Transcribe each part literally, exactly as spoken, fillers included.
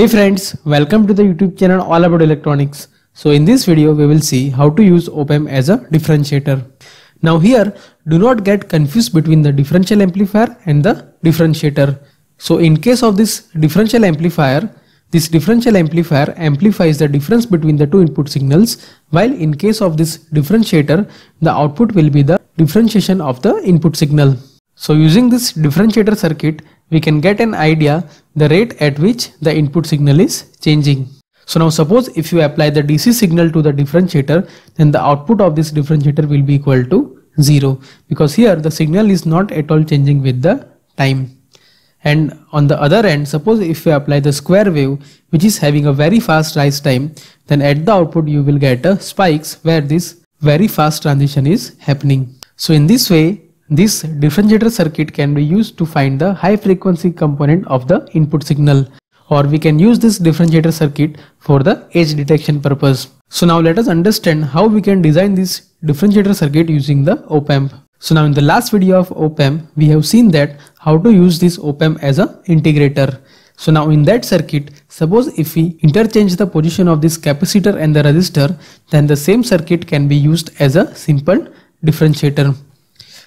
Hey friends, welcome to the YouTube channel all about electronics. So in this video we will see how to use op-amp as a differentiator. Now here do not get confused between the differential amplifier and the differentiator. So in case of this differential amplifier, this differential amplifier amplifies the difference between the two input signals, while in case of this differentiator the output will be the differentiation of the input signal. So using this differentiator circuit we can get an idea the rate at which the input signal is changing. So now suppose if you apply the D C signal to the differentiator, then the output of this differentiator will be equal to zero, because here the signal is not at all changing with the time. And on the other end, suppose if you apply the square wave, which is having a very fast rise time, then at the output you will get a spikes where this very fast transition is happening. So in this way, this differentiator circuit can be used to find the high frequency component of the input signal, or we can use this differentiator circuit for the edge detection purpose. So now let us understand how we can design this differentiator circuit using the op-amp. So now in the last video of op-amp we have seen that how to use this op-amp as a integrator. So now in that circuit, suppose if we interchange the position of this capacitor and the resistor, then the same circuit can be used as a simple differentiator.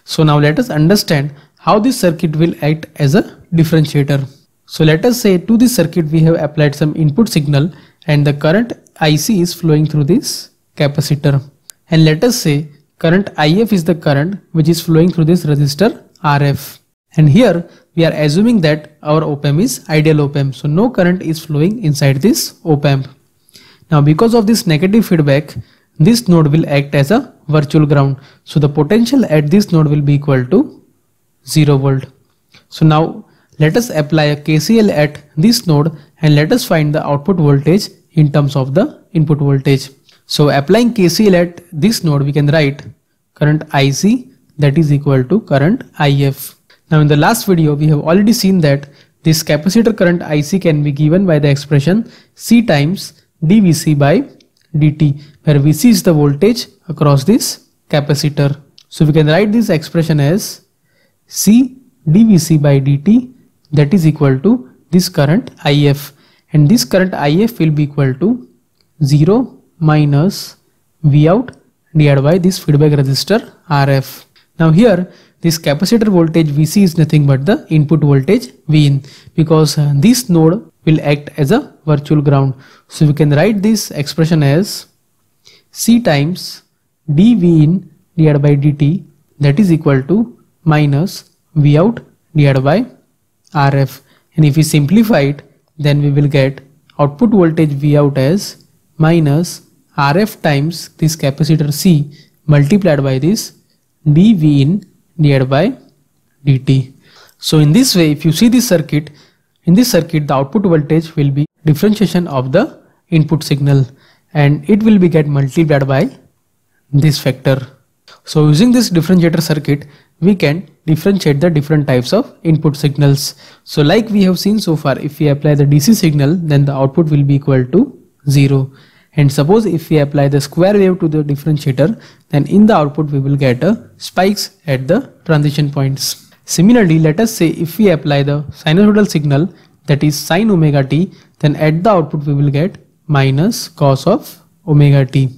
So now let us understand how this circuit will act as a differentiator. So let us say to this circuit we have applied some input signal and the current I C is flowing through this capacitor, and let us say current I F is the current which is flowing through this resistor R F, and here we are assuming that our op-amp is ideal op-amp, so no current is flowing inside this op-amp. Now because of this negative feedback, this node will act as a virtual ground, so the potential at this node will be equal to zero volt. So now let us apply a K C L at this node and let us find the output voltage in terms of the input voltage. So applying K C L at this node, we can write current I C that is equal to current I F. Now in the last video we have already seen that this capacitor current I C can be given by the expression C times dVc by dt, where Vc is the voltage across this capacitor. So we can write this expression as C dVc by dt that is equal to this current I F, and this current I F will be equal to zero minus Vout divided by this feedback resistor R F. Now here this capacitor voltage Vc is nothing but the input voltage Vin, because this node will act as a virtual ground. So we can write this expression as C times dVin divided by dt that is equal to minus Vout divided by R F, and if we simplify it then we will get output voltage Vout as minus R F times this capacitor C multiplied by this dVin divided by dt. So in this way, if you see this circuit, in this circuit the output voltage will be differentiation of the input signal, and it will be get multiplied by this factor. So using this differentiator circuit we can differentiate the different types of input signals. So like we have seen so far, if we apply the D C signal then the output will be equal to zero, and suppose if we apply the square wave to the differentiator, then in the output we will get a spikes at the transition points. Similarly, let us say if we apply the sinusoidal signal that is sin omega t, then at the output we will get minus cos of omega t,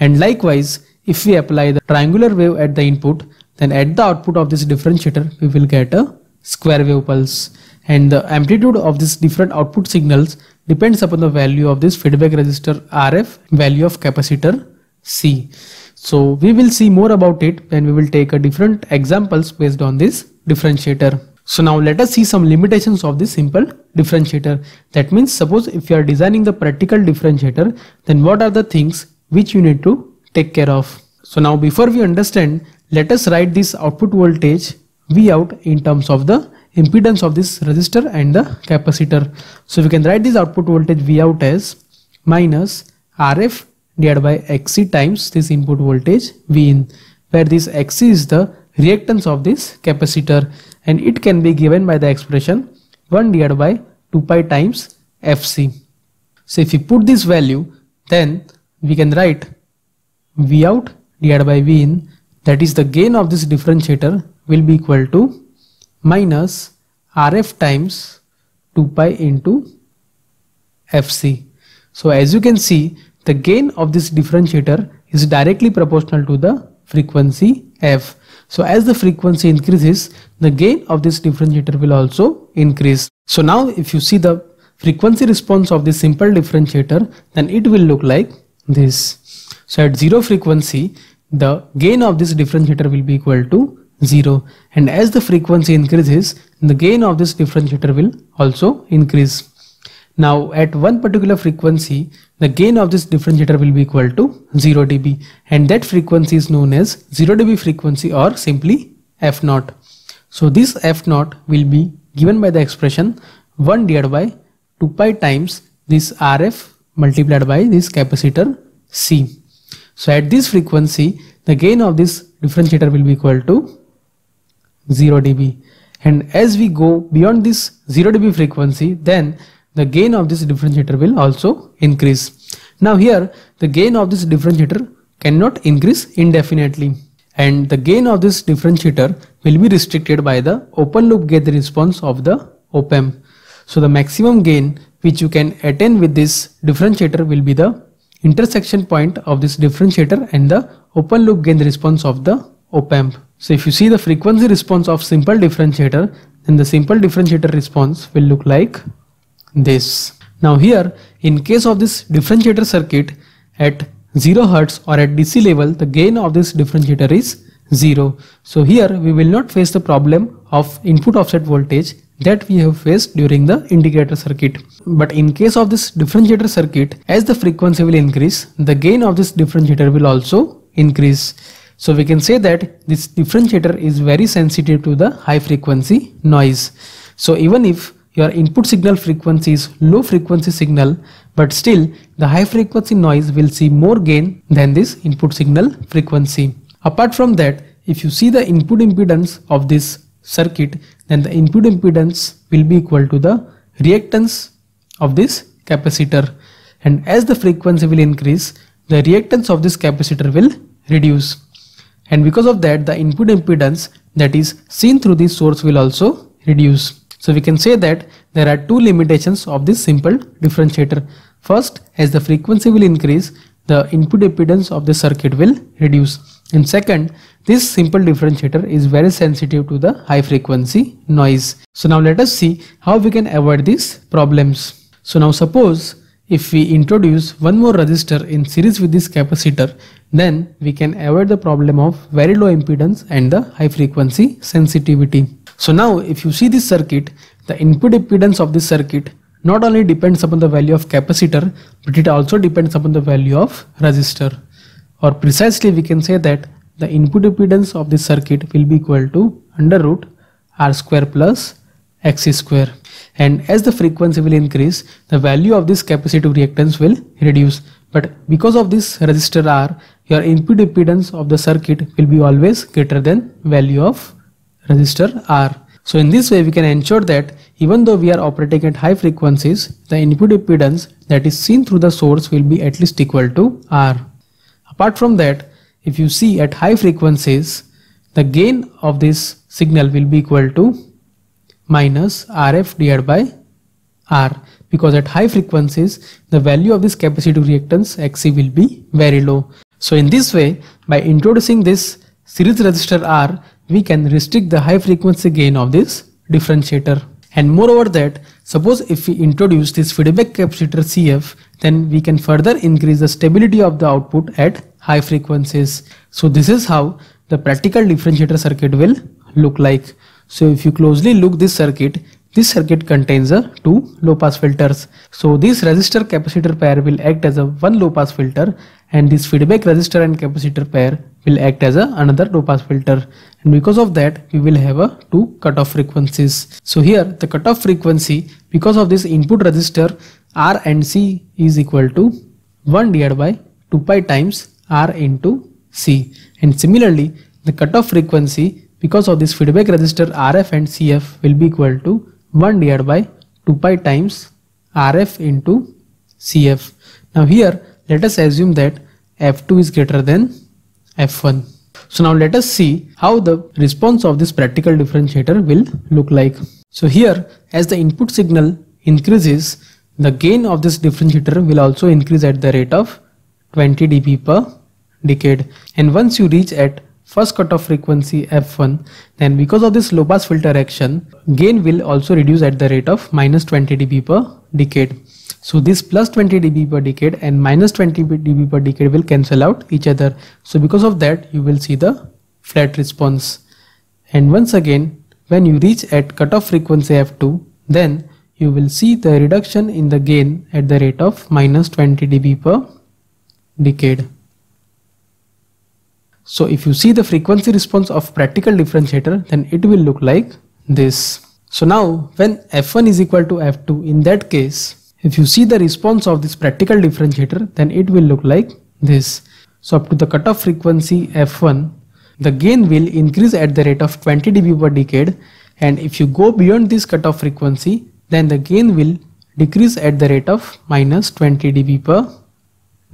and likewise if we apply the triangular wave at the input, then at the output of this differentiator we will get a square wave pulse, and the amplitude of these different output signals depends upon the value of this feedback resistor R F, value of capacitor C. So we will see more about it when we will take a different examples based on this differentiator. So now let us see some limitations of this simple differentiator. That means suppose if you are designing the practical differentiator, then what are the things which you need to take care of. So now before we understand, let us write this output voltage Vout in terms of the impedance of this resistor and the capacitor. So we can write this output voltage Vout as minus R F divided by Xc times this input voltage Vin, where this Xc is the reactance of this capacitor, and it can be given by the expression one divided by two pi times Fc. So if we put this value, then we can write Vout divided by Vin, that is the gain of this differentiator, will be equal to minus R F times two pi into F C. So as you can see, the gain of this differentiator is directly proportional to the frequency F. So as the frequency increases, the gain of this differentiator will also increase. So now if you see the frequency response of this simple differentiator, then it will look like this. So at zero frequency, the gain of this differentiator will be equal to zero, and as the frequency increases, the gain of this differentiator will also increase. Now at one particular frequency, the gain of this differentiator will be equal to zero decibels, and that frequency is known as zero decibel frequency, or simply F zero. So this F zero will be given by the expression one divided by two pi times this R F multiplied by this capacitor C. So at this frequency, the gain of this differentiator will be equal to zero decibels, and as we go beyond this zero decibel frequency, then the gain of this differentiator will also increase. Now here the gain of this differentiator cannot increase indefinitely, and the gain of this differentiator will be restricted by the open loop gate response of the op-amp. So the maximum gain which you can attain with this differentiator will be the intersection point of this differentiator and the open loop gain response of the op-amp. So if you see the frequency response of simple differentiator, then the simple differentiator response will look like this. Now here in case of this differentiator circuit, at zero hertz or at D C level, the gain of this differentiator is zero. So here we will not face the problem of input offset voltage that we have faced during the integrator circuit. But in case of this differentiator circuit, as the frequency will increase, the gain of this differentiator will also increase. So we can say that this differentiator is very sensitive to the high frequency noise. So even if your input signal frequency is low frequency signal, but still the high frequency noise will see more gain than this input signal frequency. Apart from that, if you see the input impedance of this circuit, then the input impedance will be equal to the reactance of this capacitor, and as the frequency will increase, the reactance of this capacitor will reduce, and because of that the input impedance that is seen through this source will also reduce. So we can say that there are two limitations of this simple differentiator. First, as the frequency will increase, the input impedance of the circuit will reduce. And second, this simple differentiator is very sensitive to the high frequency noise. So now let us see how we can avoid these problems. So now suppose if we introduce one more resistor in series with this capacitor, then we can avoid the problem of very low impedance and the high frequency sensitivity. So now if you see this circuit, the input impedance of this circuit not only depends upon the value of capacitor, but it also depends upon the value of resistor. Or precisely we can say that the input impedance of this circuit will be equal to under root R square plus X square, and as the frequency will increase, the value of this capacitive reactance will reduce, but because of this resistor R, your input impedance of the circuit will be always greater than value of resistor R. So in this way we can ensure that even though we are operating at high frequencies, the input impedance that is seen through the source will be at least equal to R. Apart from that, if you see at high frequencies, the gain of this signal will be equal to minus R F divided by R, because at high frequencies the value of this capacitive reactance Xc will be very low. So in this way, by introducing this series resistor R, we can restrict the high frequency gain of this differentiator. And moreover that, suppose if we introduce this feedback capacitor C F, then we can further increase the stability of the output at high frequencies. So this is how the practical differentiator circuit will look like. So if you closely look this circuit, this circuit contains a two low pass filters. So this resistor capacitor pair will act as a one low pass filter, and this feedback resistor and capacitor pair will act as a another low pass filter, and because of that we will have a two cutoff frequencies. So here the cutoff frequency, because of this input resistor R and C, is equal to one divided by two pi times R into C, and similarly the cutoff frequency because of this feedback resistor R F and C F will be equal to one divided by two pi times R F into C F. Now here let us assume that F two is greater than F one. So now let us see how the response of this practical differentiator will look like. So here as the input signal increases, The gain of this differentiator will also increase at the rate of twenty decibels per decade, and once you reach at first cutoff frequency F one, then because of this low pass filter action, gain will also reduce at the rate of minus twenty decibels per decade. So this plus twenty decibels per decade and minus twenty decibels per decade will cancel out each other. So because of that, you will see the flat response. And once again, when you reach at cutoff frequency F two, then you will see the reduction in the gain at the rate of minus twenty decibels per decade. So if you see the frequency response of practical differentiator, then it will look like this. So now when F one is equal to F two, in that case, if you see the response of this practical differentiator, then it will look like this. So up to the cutoff frequency F one, the gain will increase at the rate of twenty decibels per decade, and if you go beyond this cutoff frequency, then the gain will decrease at the rate of minus twenty decibels per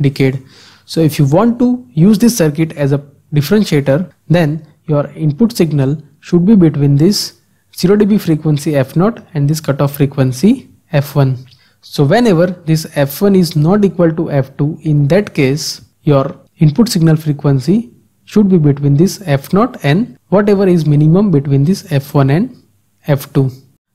decade. So if you want to use this circuit as a differentiator, then your input signal should be between this zero decibel frequency F zero and this cutoff frequency F one. So whenever this F one is not equal to F two, in that case your input signal frequency should be between this F zero and whatever is minimum between this F one and F two.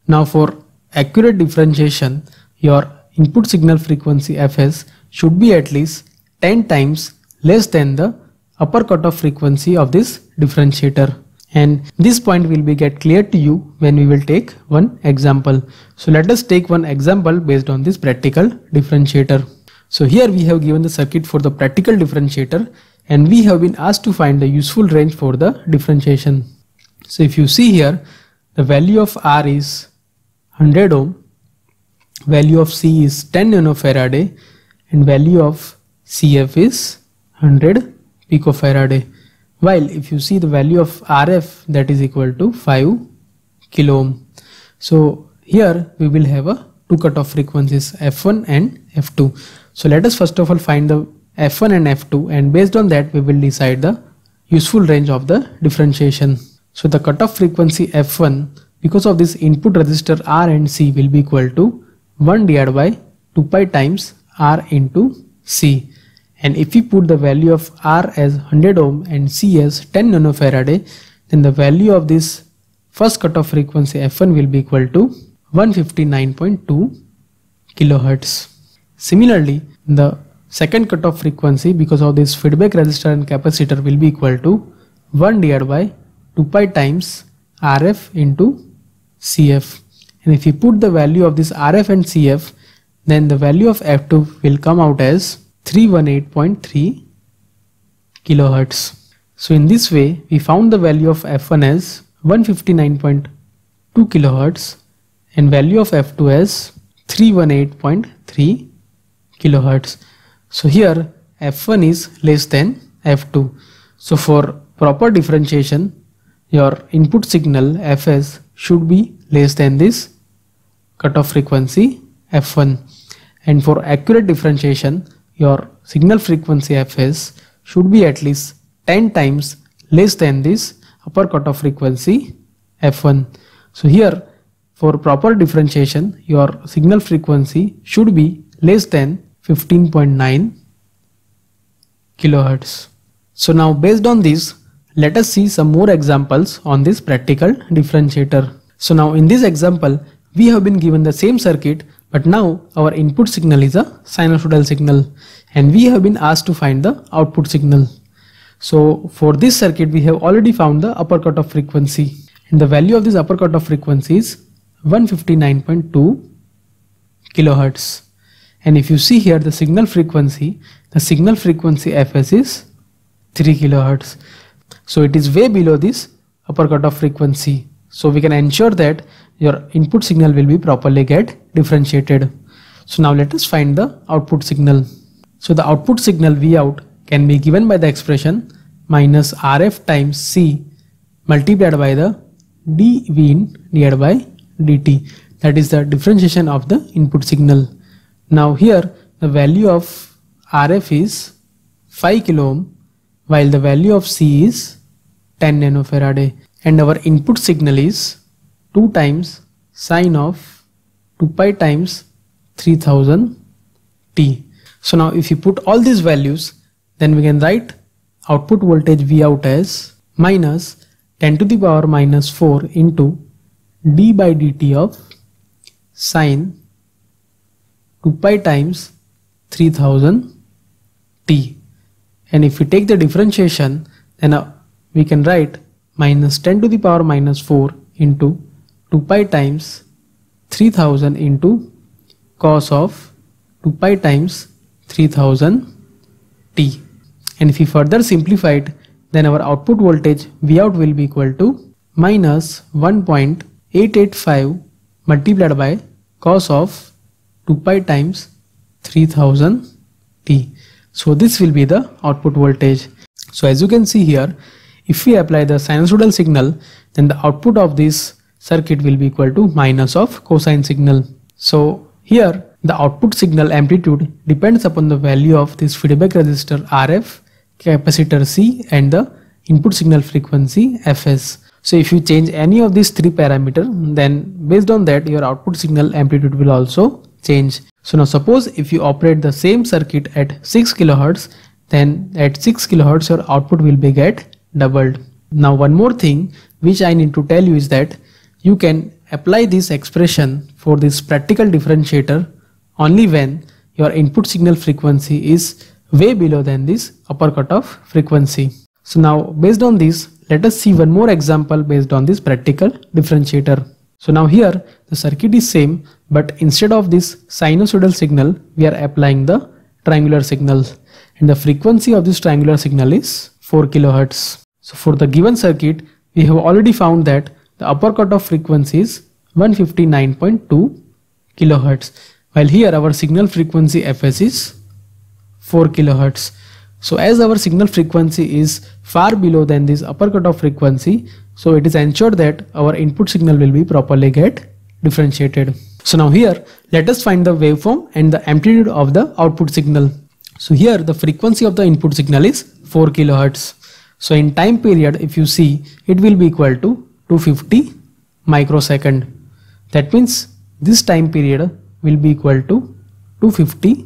Now for accurate differentiation, your input signal frequency F S should be at least ten times less than the upper cutoff frequency of this differentiator, and this point will be get clear to you when we will take one example. So let us take one example based on this practical differentiator. So here we have given the circuit for the practical differentiator, and we have been asked to find the useful range for the differentiation. So if you see here, the value of R is one hundred ohm, value of C is ten nanofarad, and value of C F is one hundred picofarad, while if you see the value of R F, that is equal to five kilo ohm. So here we will have a two cutoff frequencies, F one and F two. So let us first of all find the F one and F two, and based on that we will decide the useful range of the differentiation. So the cutoff frequency F one, because of this input resistor R and C, will be equal to one divided by two pi times R into C, and if we put the value of R as one hundred ohm and C as ten nanofarad, then the value of this first cutoff frequency F one will be equal to one fifty-nine point two kilohertz. Similarly, the second cutoff frequency, because of this feedback resistor and capacitor, will be equal to one divided by two pi times R F into C F, and if we put the value of this R F and C F, then the value of F two will come out as three hundred eighteen point three kilohertz. So in this way we found the value of F one as one fifty-nine point two kilohertz and value of F two as three hundred eighteen point three kilohertz. So here F one is less than F two. So for proper differentiation, your input signal F S should be less than this cutoff frequency F one, and for accurate differentiation, your signal frequency F S should be at least ten times less than this upper cutoff frequency F one. So here for proper differentiation, your signal frequency should be less than fifteen point nine kilohertz. So now based on this, let us see some more examples on this practical differentiator. So now in this example, we have been given the same circuit, but now our input signal is a sinusoidal signal, and we have been asked to find the output signal. So for this circuit, we have already found the upper cutoff frequency, and the value of this upper cutoff frequency is one fifty-nine point two kilohertz. And if you see here the signal frequency, the signal frequency F S is three kilohertz. So it is way below this upper cutoff frequency. So we can ensure that your input signal will be properly get differentiated. So now let us find the output signal. So the output signal V out can be given by the expression minus R F times C multiplied by the dV in divided by dt. That is the differentiation of the input signal. Now here the value of R F is five kilo ohm, while the value of C is ten nanofarad, and our input signal is two times sine of two pi times three thousand T. So now if you put all these values, then we can write output voltage V out as minus ten to the power minus four into d by dt of sine two pi times three thousand T. And if we take the differentiation, then uh, we can write minus ten to the power minus four into two pi times three thousand into cos of two pi times three thousand T. And if we further simplify it, then our output voltage V out will be equal to minus one point eight eight five multiplied by cos of two pi times three thousand T. So this will be the output voltage. So as you can see here, if we apply the sinusoidal signal, then the output of this circuit will be equal to minus of cosine signal. So here the output signal amplitude depends upon the value of this feedback resistor R F, capacitor C, and the input signal frequency F S. So if you change any of these three parameters, then based on that your output signal amplitude will also change. So now suppose if you operate the same circuit at six kilohertz, then at six kilohertz your output will be get doubled. Now one more thing which I need to tell you is that you can apply this expression for this practical differentiator only when your input signal frequency is way below than this upper cutoff frequency. So now based on this, let us see one more example based on this practical differentiator. So now here the circuit is same, but instead of this sinusoidal signal we are applying the triangular signal, and the frequency of this triangular signal is four kilohertz. So for the given circuit we have already found that the upper cutoff frequency is one fifty-nine point two kilohertz, while here our signal frequency F S is four kilohertz. So as our signal frequency is far below than this upper cutoff frequency, so it is ensured that our input signal will be properly get differentiated. So now here let us find the waveform and the amplitude of the output signal. So here the frequency of the input signal is four kilohertz. So in time period, if you see, it will be equal to two hundred fifty microsecond. That means this time period will be equal to two hundred fifty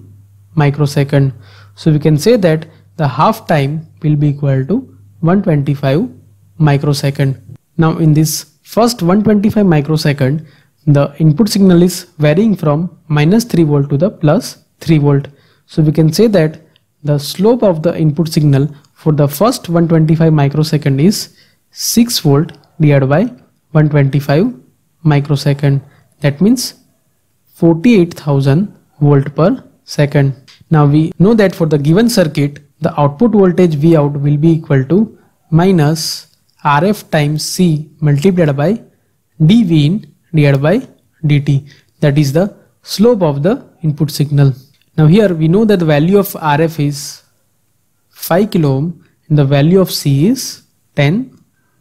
microsecond. So we can say that the half time will be equal to one hundred twenty-five microsecond. Now in this first one hundred twenty-five microsecond, the input signal is varying from minus three volt to the plus three volt. So we can say that the slope of the input signal for the first one hundred twenty-five microsecond is six volt divided by one hundred twenty-five microsecond. That means forty-eight thousand volt per second. Now we know that for the given circuit, the output voltage V out will be equal to minus R F times C multiplied by dV in divided by dt. That is the slope of the input signal. Now here we know that the value of R F is five kilo ohm and the value of C is ten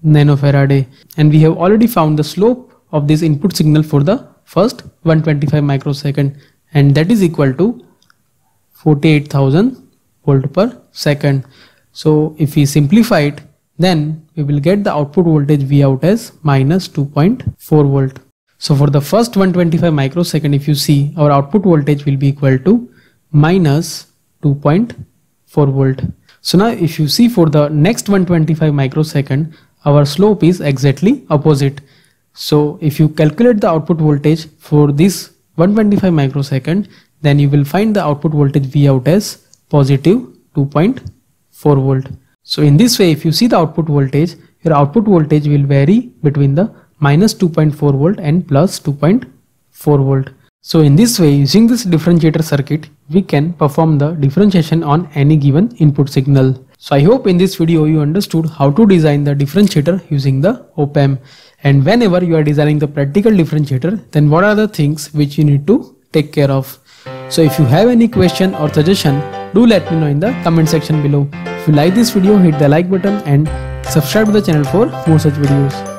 nanofarad, and we have already found the slope of this input signal for the first one hundred twenty-five microsecond, and that is equal to forty-eight thousand volt per second. So if we simplify it, then we will get the output voltage V out as minus two point four volt. So for the first one hundred twenty-five microsecond, if you see, our output voltage will be equal to minus two point four volt. So now if you see, for the next one hundred twenty-five microsecond our slope is exactly opposite. So if you calculate the output voltage for this one hundred twenty-five microsecond, then you will find the output voltage V out as positive two point four volt. So in this way, if you see the output voltage, your output voltage will vary between the minus two point four volt and plus two point four volt. So in this way, using this differentiator circuit, we can perform the differentiation on any given input signal. So I hope in this video you understood how to design the differentiator using the op-amp. And whenever you are designing the practical differentiator, then what are the things which you need to take care of? So if you have any question or suggestion, do let me know in the comment section below. If you like this video, hit the like button and subscribe to the channel for more such videos.